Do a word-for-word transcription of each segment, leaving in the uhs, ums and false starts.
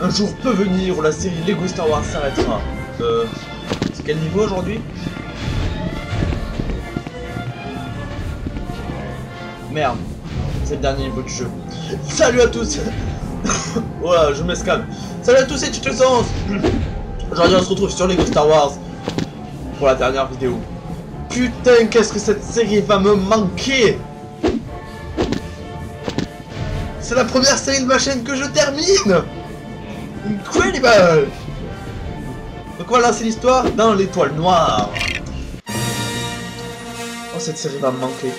Un jour peut venir où la série Lego Star Wars s'arrêtera. Euh... C'est quel niveau aujourd'hui? Merde, c'est le dernier niveau du jeu. Salut à tous. Voilà, je m'escalme. Salut à tous, c'est ETOILE NOIRE. Aujourd'hui on se retrouve sur Lego Star Wars pour la dernière vidéo. Putain, qu'est-ce que cette série va me manquer. C'est la première série de ma chaîne que je termine. Incredible. Donc voilà, c'est l'histoire dans l'étoile noire. Oh, cette série va me manquer.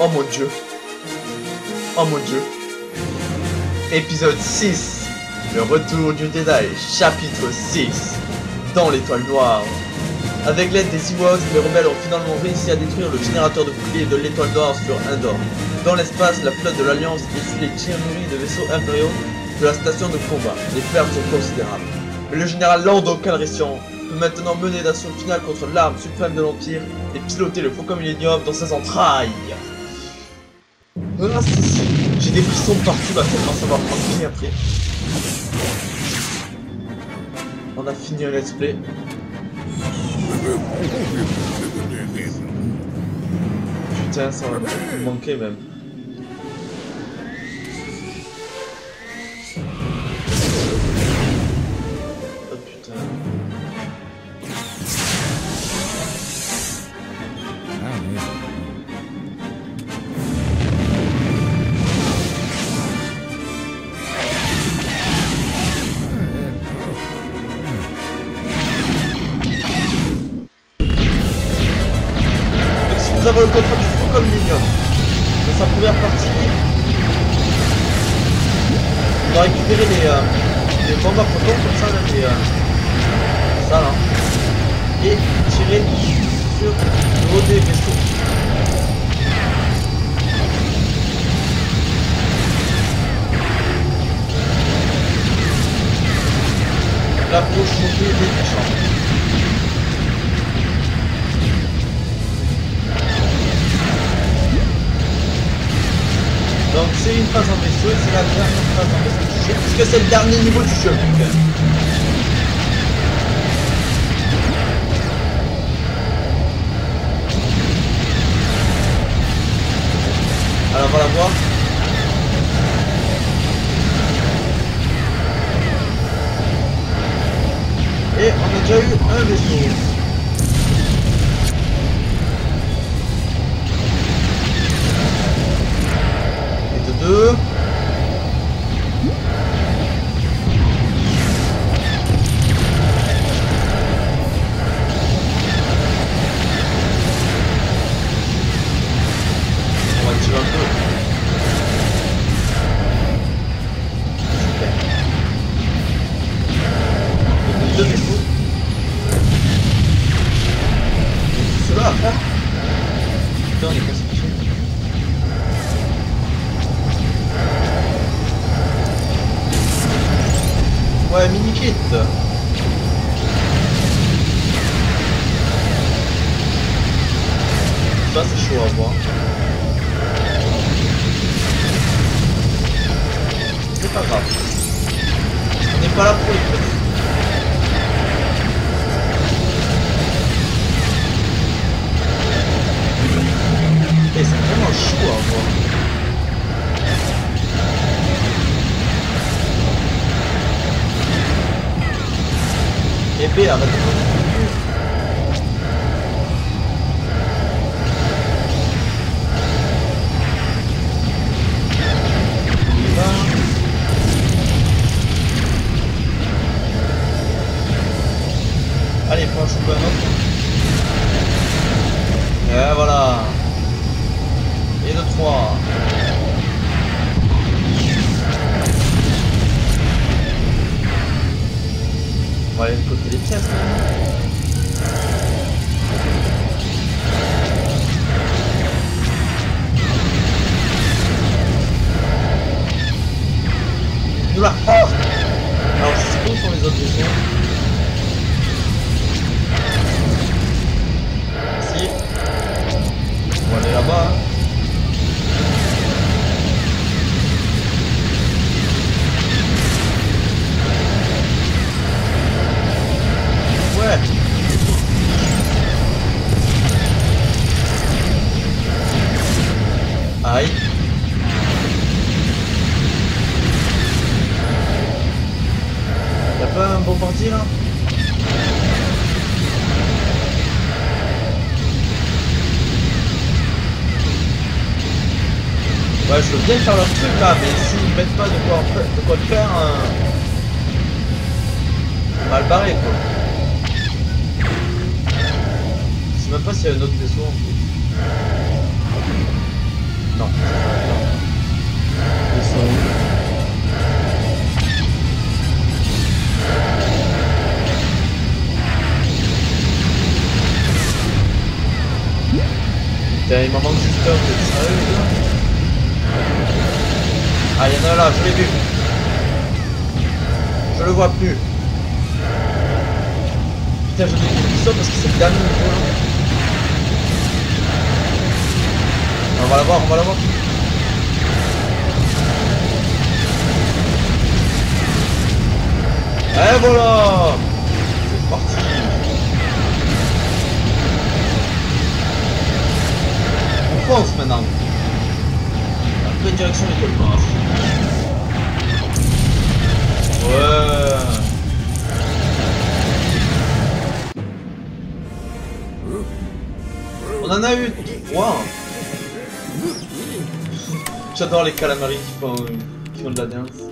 Oh mon dieu. Oh mon dieu. Épisode six. Le retour du Jedi. Chapitre six. Dans l'étoile noire. Avec l'aide des Ewoks, les rebelles ont finalement réussi à détruire le générateur de bouclier de l'étoile noire sur Endor. Dans l'espace, la flotte de l'Alliance essuie les tirs nourris de vaisseaux impériaux de la station de combat. Les pertes sont considérables. Mais le général Lando Calrissian peut maintenant mener l'assaut final contre l'arme suprême de l'Empire et piloter le Faucon Millenium dans ses entrailles. Ah, j'ai des frissons partout là, tellement ça va me manquer après. On a fini le let's play. Putain, ça va me manquer même. Oh putain. Nous avons le contrat du Faucon Millenium. Dans sa première partie, on a récupéré les, euh, les bombes à Faucon comme ça, là, les, euh, ça là, et tirer sur le haut des vaisseaux. La poche montée des méchants. Donc c'est une phase en vaisseau et c'est la dernière phase en vaisseau du jeu, parce que c'est le dernier niveau du jeu. Alors on va la voir. Et on a déjà eu un vaisseau. Ça c'est chaud à voir. C'est pas grave. On n'est pas là pour les trucs. Et c'est vraiment chaud à voir. Et B, arrête de prendre le cul. On y va. Allez, prends un chocolat, non ? Et voilà. Et deux, trois. On va aller de côté des pièces. De la force. Alors c'est bon sur les autres missions. Ici. On va aller là-bas. Hein. ici là. Ouais, je veux bien faire leur truc là, mais s'ils ne mettent pas de quoi, de quoi faire, hein... mal barré quoi. Je sais même pas s'il y a un autre vaisseau en fait. Non. Vaisseau. Putain, il m'en manque juste un, t'es sérieux là? Ah, il y en a un là, je l'ai vu. Je le vois plus. Putain, je découvre ça parce que c'est le dernier niveau là. On va la voir, on va la voir. Et voilà! C'est parti! Pause maintenant. Après direction l'école marche. Ouais. On en a eu. Waouh. J'adore les calamaris qui font, qui font de la danse.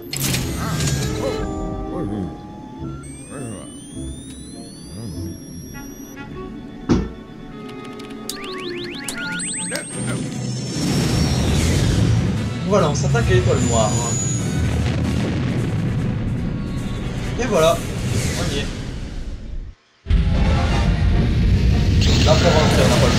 Voilà, on s'attaque à l'étoile noire. Et voilà, on y est. Là pour rentrer, on n'a pas le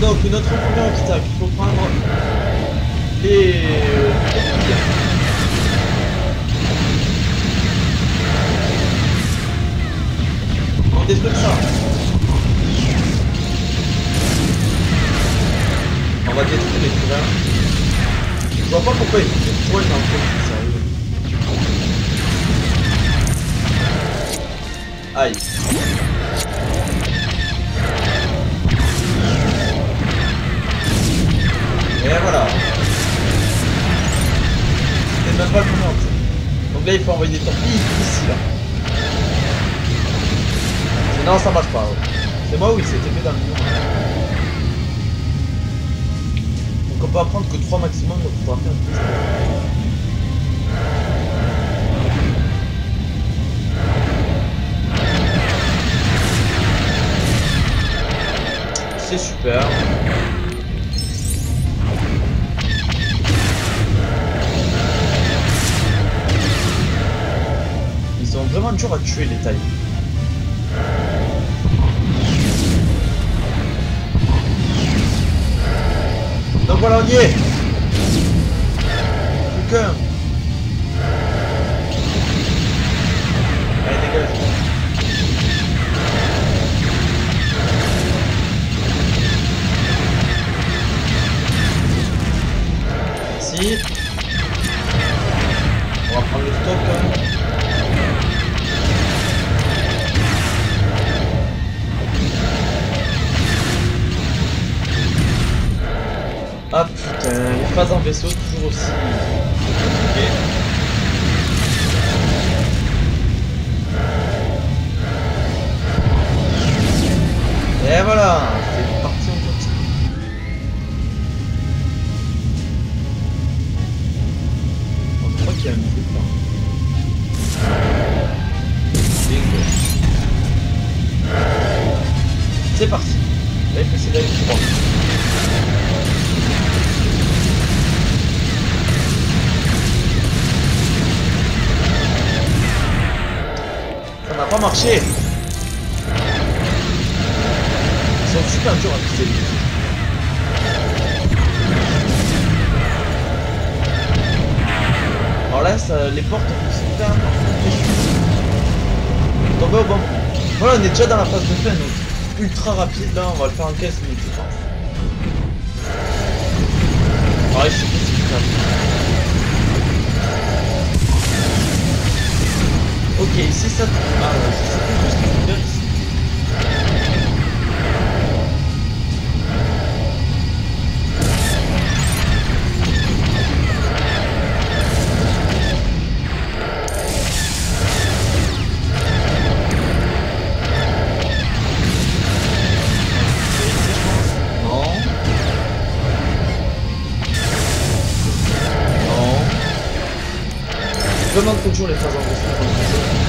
choix. Donc notre premier obstacle, il faut prendre les... Des trucs ça. On va détruire les trucs. Je vois pas pourquoi il fait trop dans le truc, sérieux. Aïe. Et voilà. C'était même pas le moment. Donc là il faut envoyer des torpilles ici là. Non, ça marche pas. Ouais. C'est moi, oui, c'était fait dans le mur. Donc on peut apprendre que trois maximum, donc on pourra faire plus. C'est super. Ils sont vraiment durs à tuer les tailles. Donc voilà, on y est. Plus qu'un. Allez, dégage. Merci. On va prendre le stock quand même. Ah putain, les phases en vaisseau toujours aussi compliquées. Et voilà, c'est parti, on continue. Bon, je crois qu'il y a un truc là. Bingo. C'est parti. Là il faut s'éloigner du bord. Ça n'a pas marché. Ils sont super durs à pousser. Alors là, ça, les portes sont fermes. Tombé au bon. Voilà, on est déjà dans la phase de fin, donc ultra rapide. Là, on va le faire en quinze minutes, je pense. Alors, il suffit de faire. Ok, ici ça... Ah, je sais plus ce qu'il faut faire ici. demande toujours les phrases en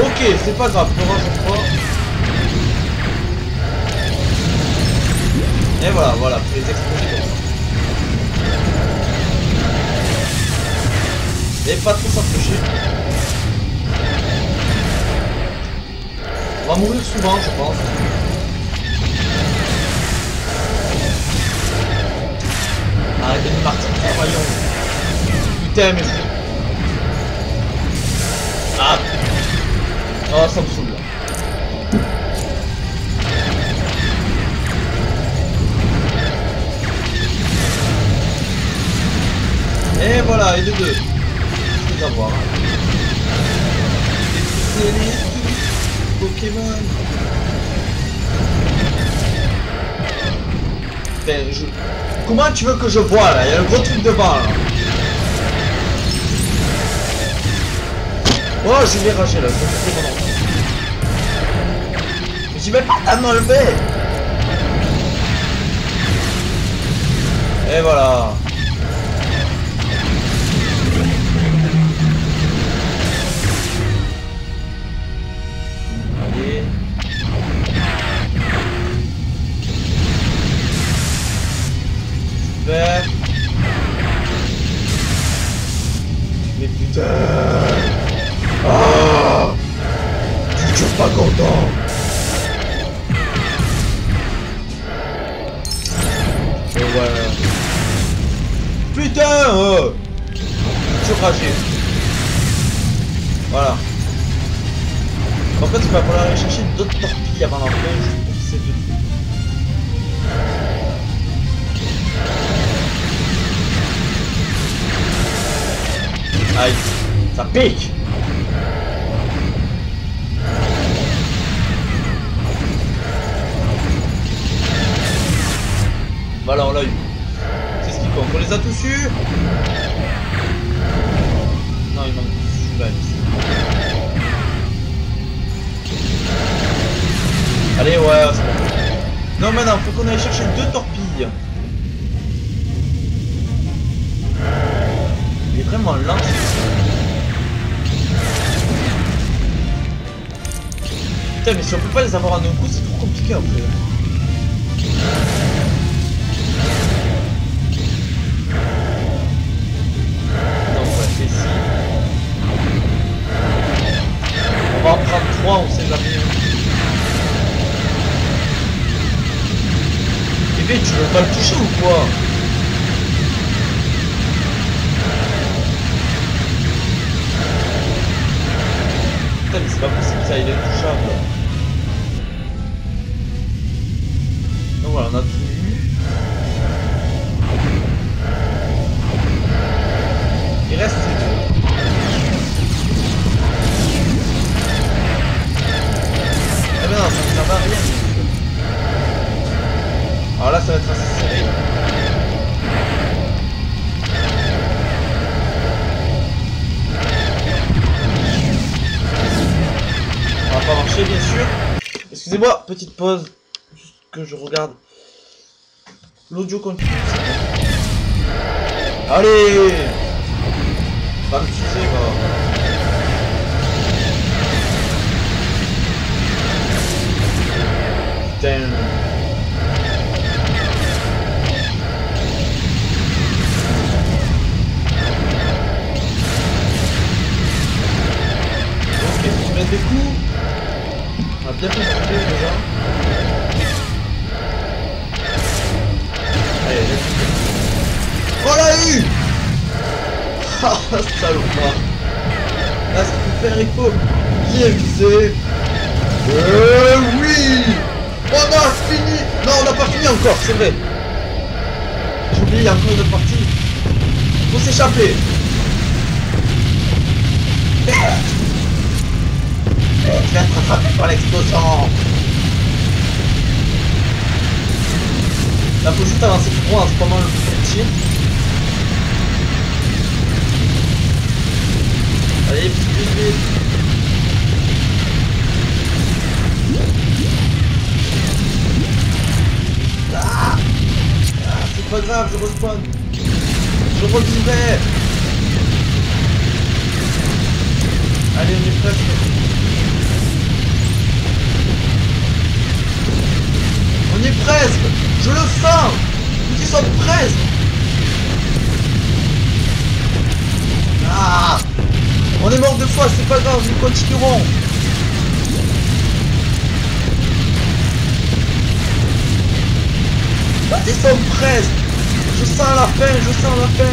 Ok, c'est pas grave, on rentre pas. Et voilà, voilà, faut les exploser comme ça. Et pas trop s'approcher. On va mourir souvent, je pense. Arrêtez de partir, voyons. Putain, mais c'est... Ah. Oh, ça me saoule, là. Et voilà, et de deux. Avoir. Pokémon. Putain, je... Comment tu veux que je vois là? Il y a un gros truc devant là. Oh, je vais rager là. Mais j'y vais pas à m'enlever. Et voilà. Mais putain, ah, je suis pas content. Et voilà. Putain, oh. Je suis raché. Voilà. En fait, il va falloir aller chercher d'autres torpilles avant l'entrée. C'est de... Aïe, ça pique. Voilà, on l'a eu. C'est ce qui compte. On les a tous eus. Non, il manque plus. Allez, ouais, c'est bon. Non, maintenant, faut qu'on aille chercher deux torpilles. Il est vraiment lent. Putain, mais si on peut pas les avoir à nos coups, c'est trop compliqué en fait. Non, on va faire ici. On va en prendre trois, on sait jamais. Bébé, tu veux pas le toucher ou quoi? Putain, mais c'est pas possible, ça, il est intouchable. Donc voilà, on a tout eu. Il reste les deux. Ah ben non, ça ne sert à rien. Alors là, ça va être assez serré. Ça va marcher, bien sûr. Excusez-moi, petite pause, juste que je regarde l'audio continue. Allez, pas me sucer quoi. Putain. Ok, je vais mettre des coups. On a bien fait ce jeu déjà. Allez, allez. On l'a eu. Ah, salaud. Là, ce qu'il faut faire, il faut bien viser. Euh, oui. On a fini. Non, on n'a pas fini encore, c'est vrai. J'ai oublié, il y a encore une autre partie. Faut s'échapper. Je vais être attrapé par l'explosion. Là, faut juste avancer droit en ce moment le petit tir. grave, je respawn. Je reviendrai. Allez, on est presque. On est presque. Je le sens. Ils sont presque. Ah, on est mort deux fois, c'est pas grave, nous continuerons. Ils sont presque. Je sens la fin, je sens la fin.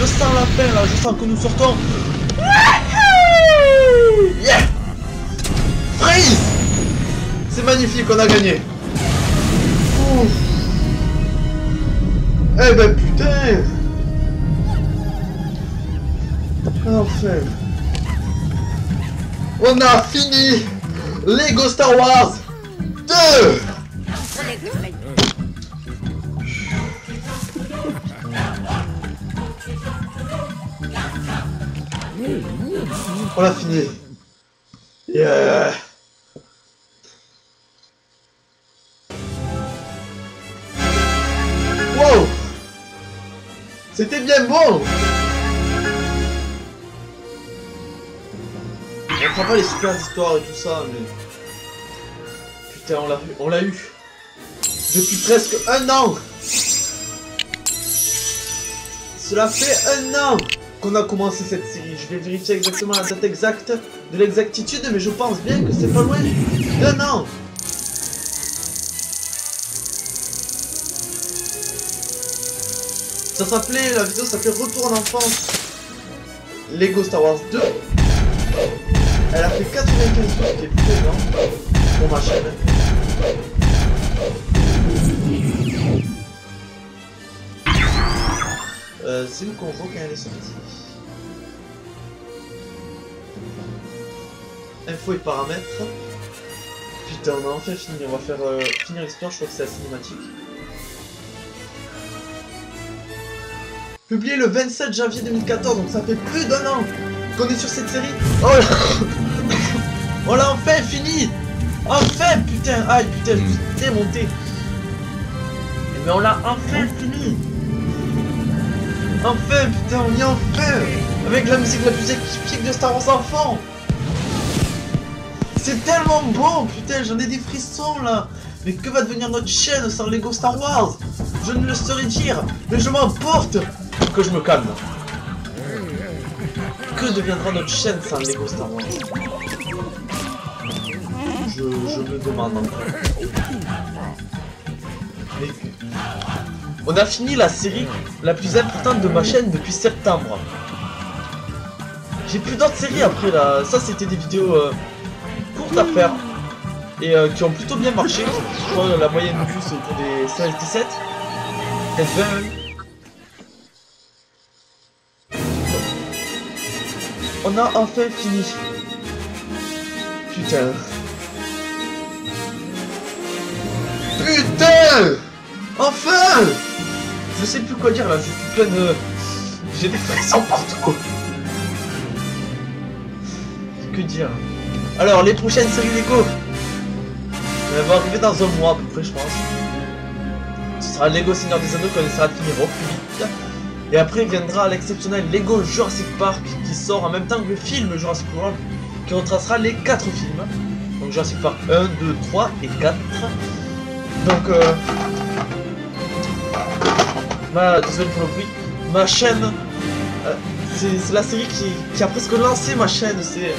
Je sens la fin là, je sens que nous sortons. Yeah! Freeze! C'est magnifique, on a gagné. Ouf. Eh ben putain! Enfin. On a fini Lego Star Wars deux. On l'a fini. Yeah. Wow. C'était bien bon. On fera pas les super histoires et tout ça, mais... Putain, on l'a eu, on l'a eu depuis presque un an. Cela fait un an qu'on a commencé cette série. Je vais vérifier exactement la date exacte de l'exactitude, mais je pense bien que c'est pas loin d'un an. Ça s'appelait, la vidéo s'appelait Retour en enfance, Lego Star Wars deux. Elle a fait quatre-vingt-quinze qui est plutôt énorme pour ma chaîne. Euh, c'est où qu'on voit quand elle est sortie? Info et paramètres. Putain, on a enfin fini. On va faire euh, finir l'histoire. Je crois que c'est la cinématique. Publié le vingt-sept janvier deux mille quatorze, donc ça fait plus d'un an qu'on est sur cette série. Oh là. On l'a enfin fini. Enfin putain. Aïe putain, je me suis démonté. Mais on l'a enfin fini. Enfin putain, on y est enfin. Avec la musique la plus épique de Star Wars enfant. C'est tellement bon putain, j'en ai des frissons là. Mais que va devenir notre chaîne sans Lego Star Wars? Je ne le saurais dire, mais je m'emporte. Que je me calme. Que deviendra notre chaîne sans Lego Star Wars? Je, je me demande encore. Mais... On a fini la série la plus importante de ma chaîne depuis septembre. J'ai plus d'autres séries après là. Ça c'était des vidéos euh, courtes à faire. Et euh, qui ont plutôt bien marché. Je crois que la moyenne de vues c'est autour des seize dix-sept. Et vingt. On a enfin fini. Putain. Putain. Enfin. Je sais plus quoi dire là, je suis plein de... J'ai des frissons partout. Que dire? Alors les prochaines séries Lego, elles vont arriver dans un mois à peu près je pense. Ce sera Lego Seigneur des Anneaux qu'on essaiera de finir au plus vite. Et après viendra l'exceptionnel Lego Jurassic Park qui sort en même temps que le film Jurassic World qui retracera les quatre films. Donc Jurassic Park un, deux, trois et quatre. Donc euh... Ma... désolé pour le bruit. Ma chaîne... Euh, c'est la série qui, qui a presque lancé ma chaîne. C'est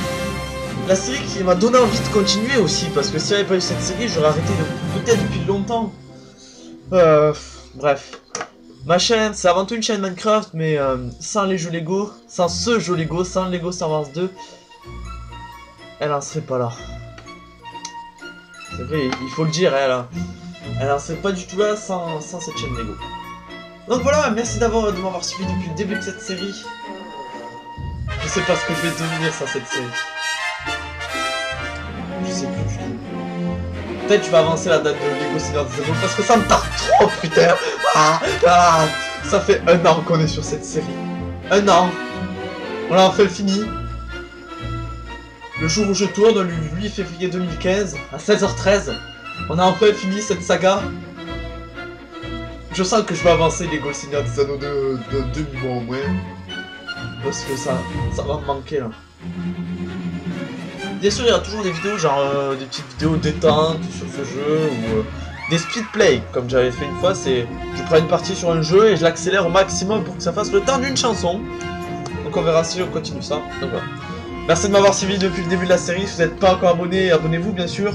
la série qui m'a donné envie de continuer aussi. Parce que s'il n'y avait pas eu cette série, j'aurais arrêté de... peut-être depuis longtemps. Euh... Bref. Ma chaîne, c'est avant tout une chaîne Minecraft, mais euh, sans les jeux Lego, sans ce jeu Lego, sans Lego Star Wars deux, elle en serait pas là. C'est vrai, il faut le dire, elle, hein. Elle en serait pas du tout là sans, sans cette chaîne Lego. Donc voilà, merci d'avoir de m'avoir suivi depuis le début de cette série. Je sais pas ce que je vais devenir sans cette série. Je sais plus. Peut-être je vais avancer la date de Lego Seigneur des Anneaux parce que ça me tarde trop putain. Ah, ah, ça fait un an qu'on est sur cette série. Un an. On l'a enfin fini. Le jour où je tourne, le huit février deux mille quinze, à seize heures treize, On a enfin fini cette saga. Je sens que je vais avancer Lego Seigneur des Anneaux de, de, de demi-mois au moins. Parce que ça, ça va me manquer là. Bien sûr, il y a toujours des vidéos, genre euh, des petites vidéos détente sur ce jeu, ou euh, des speedplay, comme j'avais fait une fois, c'est je prends une partie sur un jeu et je l'accélère au maximum pour que ça fasse le temps d'une chanson. Donc on verra si on continue ça. Donc voilà. Merci de m'avoir suivi depuis le début de la série, si vous n'êtes pas encore abonné, abonnez-vous bien sûr.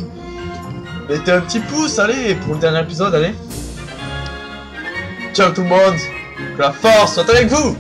Mettez un petit pouce, allez, pour le dernier épisode, allez. Ciao tout le monde, que la force soit avec vous.